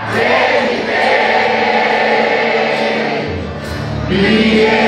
Be